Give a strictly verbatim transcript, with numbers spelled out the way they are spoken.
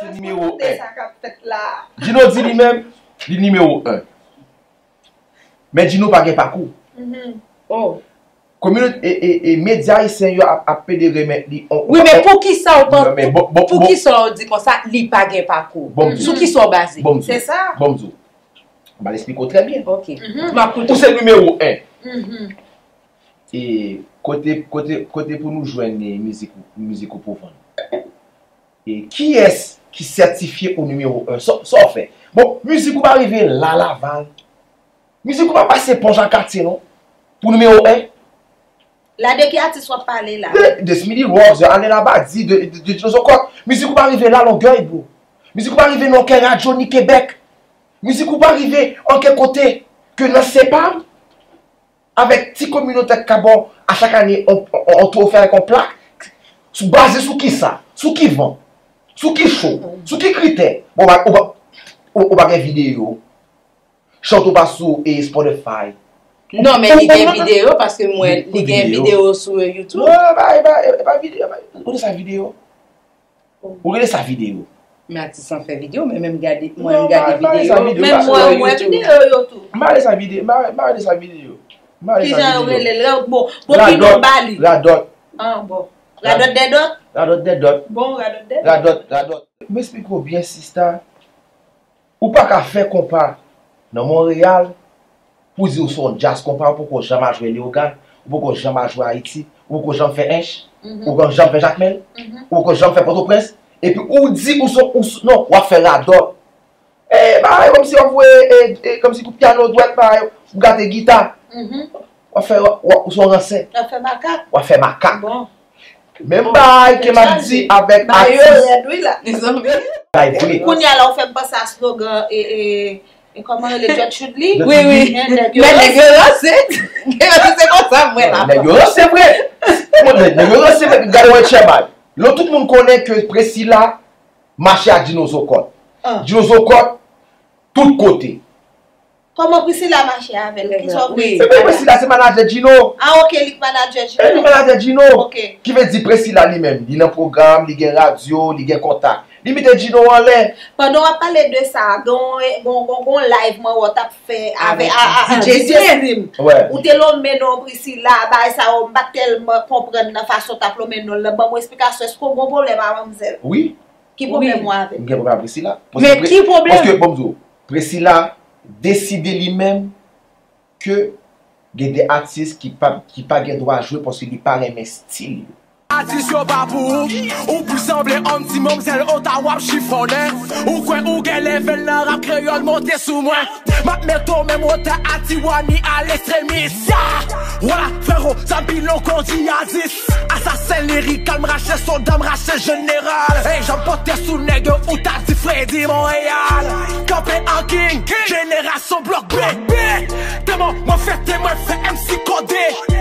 C'est numéro un. Dino dit lui-même, le numéro un. Mais Dino n'a pas de parcours. Oh. Communauté et médias haïtiens a pédéré. Oui, mais pour qui ça on parle? Pour qui ça on dit comme ça, il n'a pas de parcours? Sur qui sont basés? C'est ça? Bonjour. On va l'expliquer très bien. Ok. Pour ce numéro un. Et côté pour nous joindre musique au pauvre. Et qui est-ce qui certifié au numéro un? Ça so, so fait. Bon, musique va arriver là, là, là. Musique va passer pour Jean Cartier, non? Pour numéro un? La de qui a tu sois parlé là? De, de Smiley Rose, Anne Labadie, de, de, de Jozo Coq. Musique va arriver là, Longueuil, bro. Musique va arriver dans quel radio ni Québec. Musique va arriver en quel côté que nous séparons. Avec petite communauté Cabon, à chaque année, on, on, on te offre avec un plaque. Basé sur qui ça? Sur qui vend? Sous qui chaud, sous qui critère, on va faire une vidéo. Chante pas sur Spotify. Non, mais il y a une vidéo parce que moi, il y a une vidéo sur YouTube. Non, il n'y a pas de vidéo. Où est sa vidéo? Où est sa vidéo? Mais artiste en fait vidéo, mais même garder moi, garder vidéo. Même moi, moi, vidéo YouTube. Marre sa vidéo, marre sa vidéo. Qui j'en relève là? Bon, bon, qui nous balle? La dot. Ah, bon. La dot des dots? La dot des dots. Bon, la dot des dots. La dot, la dot. M'explique-moi bien, sister. Ou pas qu'à faire compas dans Montréal pour dire son jazz compas pour qu'on jamais joue Léogane, pour qu'on jamais joue Haïti, pour qu'on jamais fait Inch, pour qu'on jamais fait Jacmel, pour qu'on jamais fait Port-au-Prince. Et puis, ou dit, ou son, non, ou à faire la dot. Eh, bah, comme si on voulait, comme si le piano doit être, ou garder la guitare. Ou faire, ou son rancé. Ou faire macaque. Ou faire macaque. Bon. Même bail que m'a dit avec artiste. Qu'on y a là on fait passer un slogan et et comment le George Chudley. Oui oui. Mais les gars c'est c'est comme ça moi là. Les gars c'est vrai. Les gars c'est vrai que Garouet Chemal. Là tout le monde connaît que Priscilla marchait à Dinozo Court. Dinozo Court tout côté. Comment Priscilla marchait avec qui soit oui. C'est Priscilla c'est manager Dino. Ah OK, le manager Dino. Le manager Dino. OK. Qui veut dire Priscilla lui-même, il a un programme, il a une radio, il a un contact. Limite Dino en l'air. Pendant on parler de ça, bon bon bon live moi on t'a fait avec J D. Ouais. Ou t'es l'homme non Priscilla, bah ça on pas tellement comprendre la façon t'a l'homme non là, bon explication est-ce qu'on bon problème mademoiselle? Oui. Qui problème moi avec? Qui problème Priscilla? Mais qui problème? Parce que bonjour, Priscilla décider lui-même que il y a des artistes qui pas qui pas le droit de jouer parce qu'ils pas aimé style. Artiste yo pas pour ou pour sembler un petit monde celle Ottawa chiffonner ou quoi ou quel level dans rap créole monter sous moi. Ma meto même monter à Tiwani à l'extrémiste. Voilà frérot, ça bilon qu'on dit Aziz. Assassin lyrique, calme rache son dame rache général. Hey, j'emporte sous nègre ou t'as dit Freddy Montréal. Campé en king, génération bloc B B. Demain, moi fête, moi fait M C Codé.